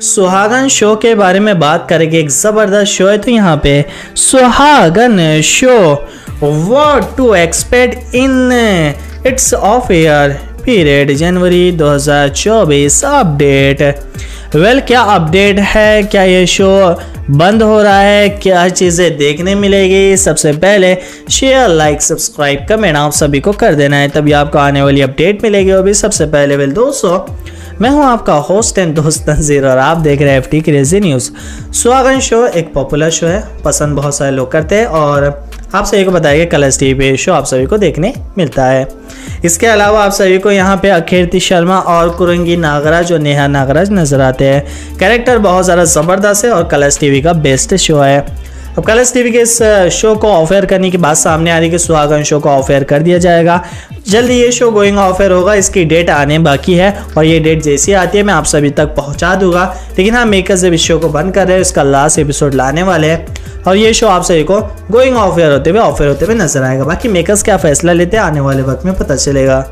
सुहागन शो के बारे में बात करेंगे। एक ज़बरदस्त शो है, तो यहाँ पे Suhagan show what to expect in its off year period January 2024 update. Well, क्या अपडेट है? क्या ये शो बंद हो रहा है? क्या चीज़ें देखने मिलेगी? सबसे पहले शेयर, लाइक, सब्सक्राइब, कमेंट आप सभी को कर देना है, तभी आपको आने वाली अपडेट मिलेगी। वो भी सबसे पहले। वेल दोस्तों, मैं हूं आपका होस्ट एंड दोस्त तंजीर और आप देख रहे हैं FT crazy news. Suhagan show एक पॉपुलर शो है, पसंद बहुत सारे लोग करते हैं और आप सभी को बताइए कलर्स टीवी पे शो आप सभी को देखने मिलता है। इसके अलावा आप सभी को यहाँ पे अखिरती शर्मा और कुरंगी नागराज और नेहा नागराज नजर आते हैं। कैरेक्टर बहुत ज़्यादा ज़बरदस्त है और कलर्स टीवी का बेस्ट शो है। अब कलर्स टीवी के इस शो को ऑफ एयर करने की बात सामने आ रही है कि सुहागन शो को ऑफ एयर कर दिया जाएगा। जल्दी ये शो गोइंग ऑफ एयर होगा, इसकी डेट आने बाकी है और ये डेट जैसी आती है मैं आप सभी तक पहुंचा दूंगा। लेकिन हाँ, मेकर्स इस शो को बंद कर रहे हैं, इसका लास्ट एपिसोड लाने वाले हैं और ये शो आप सभी को गोइंग ऑफ एयर होते हुए नजर आएगा। बाकी मेकर्स क्या फैसला लेते हैं आने वाले वक्त में पता चलेगा।